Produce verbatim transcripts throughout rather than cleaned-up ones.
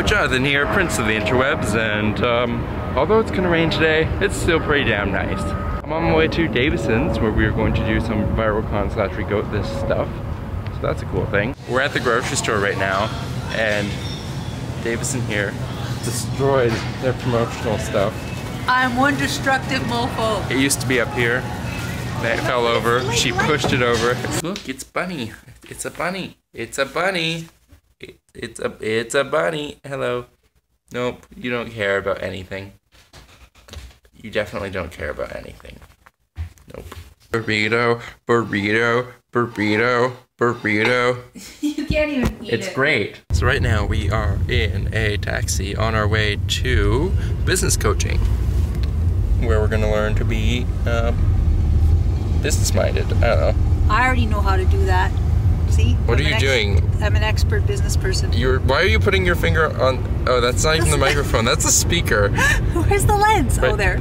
Coach Ethan here, Prince of the Interwebs, and um, although it's gonna rain today, it's still pretty damn nice. I'm on my way to Davison's, where we are going to do some ViralCon slash regoat this stuff, so that's a cool thing. We're at the grocery store right now, and Davison here destroyed their promotional stuff. I'm one destructive mofo. It used to be up here, then it fell over, she pushed it over. Look, it's Bunny, it's a bunny, it's a bunny. It, it's a it's a bunny. Hello. Nope, you don't care about anything. You definitely don't care about anything. Nope. Burrito, burrito, burrito, burrito. You can't even eat it. It's great. So right now we are in a taxi on our way to business coaching, where we're gonna learn to be um, business-minded. I don't know. I already know how to do that. See? What I'm are you doing? I'm an expert business person. You're. Why are you putting your finger on? Oh, that's not even the microphone. That's a speaker. Where's the lens? Right. Oh, there.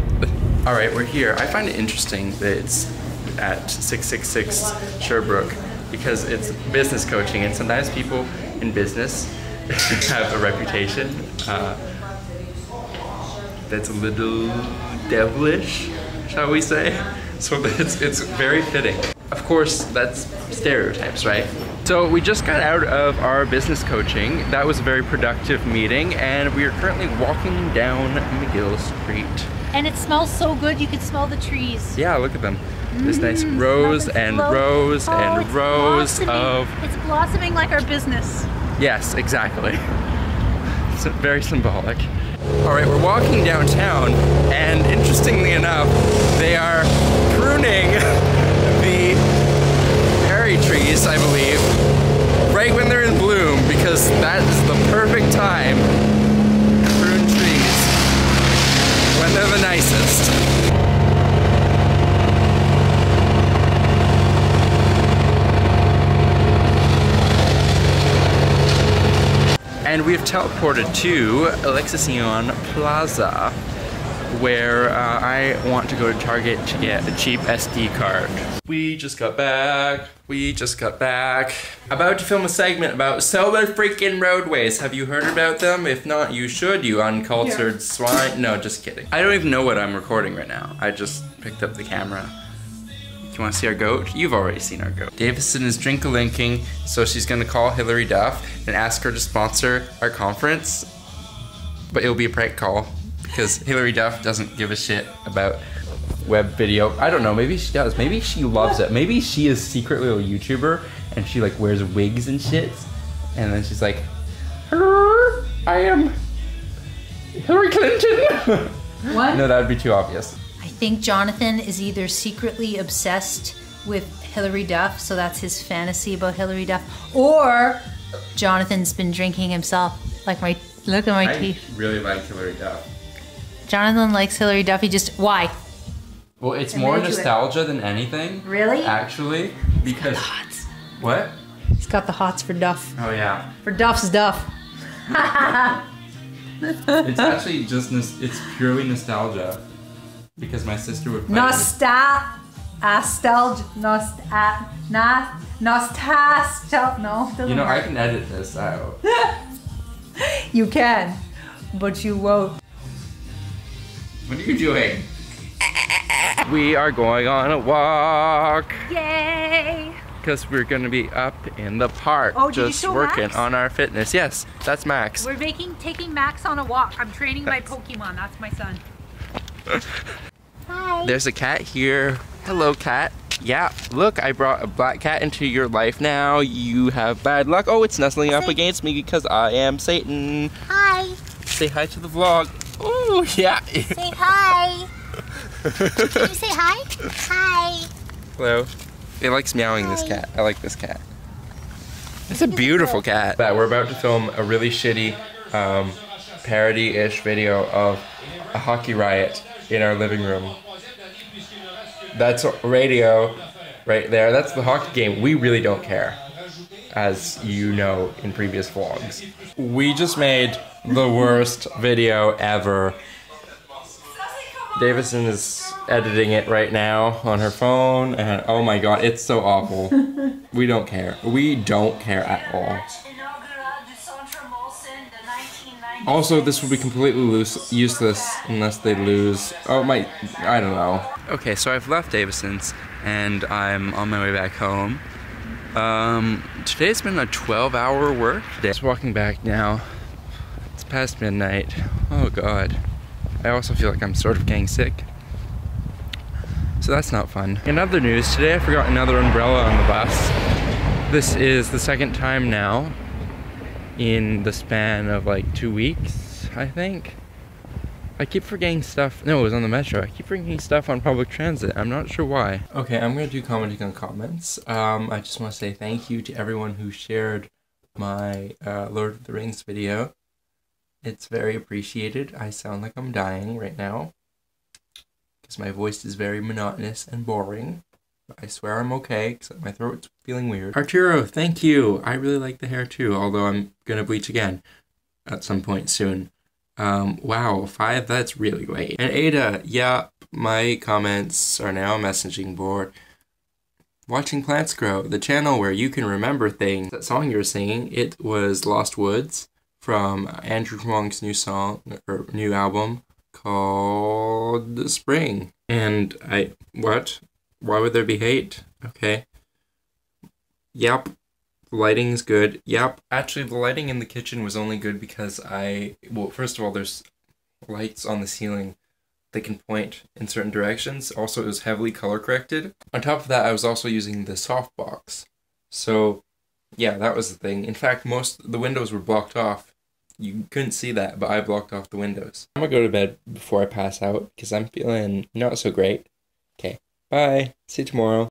All right, we're here. I find it interesting that it's at six six six Sherbrooke because it's business coaching, and sometimes people in business have a reputation uh, that's a little devilish, shall we say? So it's it's very fitting. Of course, that's stereotypes, right? So we just got out of our business coaching. That was a very productive meeting, and we are currently walking down McGill Street. And it smells so good, you can smell the trees. Yeah, look at them. Mm-hmm. This nice rose and rose oh, and it's rose blossoming. of... It's blossoming like our business. Yes, exactly. It's very symbolic. All right, we're walking downtown, and interestingly enough, they are pruning trees, I believe, right when they're in bloom, because that is the perfect time to prune trees when they're the nicest. And we've teleported to Alexis Eon Plaza, where uh, I want to go to Target to get a cheap S D card. We just got back. We just got back. About to film a segment about solar freaking roadways. Have you heard about them? If not, you should, you uncultured yeah. swine. No, just kidding. I don't even know what I'm recording right now. I just picked up the camera. Do you want to see our goat? You've already seen our goat. Davison is drink-a-linking, so she's gonna call Hilary Duff and ask her to sponsor our conference, but it'll be a prank call, because Hilary Duff doesn't give a shit about web video. I don't know, maybe she does. Maybe she loves it. Maybe she is secretly a YouTuber and she like wears wigs and shit. And then she's like, I am Hillary Clinton. What? No, that would be too obvious. I think Jonathan is either secretly obsessed with Hilary Duff, so that's his fantasy about Hilary Duff, or Jonathan's been drinking himself. Like my, look at my I teeth. I really like Hilary Duff. Jonathan likes Hilary Duff. He just, why? Well, it's and more nostalgia it. than anything. Really? Actually, because... He's got the hots. What? He's got the hots for Duff. Oh, yeah. For Duff's Duff. It's actually just, it's purely nostalgia. Because my sister would play Nostal... Nostalgia... Nost... Not... Nostal... No, doesn't You know, work. I can edit this out. You can, but you won't. What are you doing? We are going on a walk. Yay! Because we're gonna be up in the park, oh, just working Max? on our fitness. Yes, that's Max. We're making taking Max on a walk. I'm training my Pokemon. That's my son. Hi. There's a cat here. Hello, cat. Yeah. Look, I brought a black cat into your life. Now you have bad luck. Oh, it's nestling up against me because I am Satan. Hi. Say hi to the vlog. Oh, yeah. Say hi. Can you say hi? Hi. Hello. It likes meowing, hi. This cat. I like this cat. It's a beautiful cat. But we're about to film a really shitty um, parody-ish video of a hockey riot in our living room. That's radio right there. That's the hockey game. We really don't care, as you know in previous vlogs. We just made the worst video ever. Davison is editing it right now on her phone, and oh my god, it's so awful. We don't care. We don't care at all. Also, this will be completely loose, useless unless they lose. Oh, it might, I don't know. Okay, so I've left Davison's and I'm on my way back home. Um, today's been a twelve hour work day. Just walking back now. It's past midnight. Oh God. I also feel like I'm sort of getting sick. So that's not fun. In other news, today I forgot another umbrella on the bus. This is the second time now in the span of like two weeks, I think. I keep forgetting stuff. No, it was on the metro. I keep forgetting stuff on public transit. I'm not sure why. Okay, I'm gonna do commenting on comments. Um, I just wanna say thank you to everyone who shared my uh, Lord of the Rings video. It's very appreciated. I sound like I'm dying right now, because my voice is very monotonous and boring. I swear I'm okay, except my throat's feeling weird. Arturo, thank you! I really like the hair too, although I'm gonna bleach again at some point soon. Um, wow, five, that's really late. And Ada, yeah, my comments are now a messaging board. Watching Plants Grow, the channel where you can remember things. That song you were singing, it was Lost Woods from Andrew Wong's new song, or new album, called The Spring. And I, what? Why would there be hate? Okay. Yep. The lighting's good. Yep. Actually, the lighting in the kitchen was only good because I... Well, first of all, there's lights on the ceiling that can point in certain directions. Also, it was heavily color-corrected. On top of that, I was also using the softbox. So, yeah, that was the thing. In fact, most... the windows were blocked off. You couldn't see that, but I blocked off the windows. I'm gonna go to bed before I pass out because I'm feeling not so great. Okay. Bye. See you tomorrow.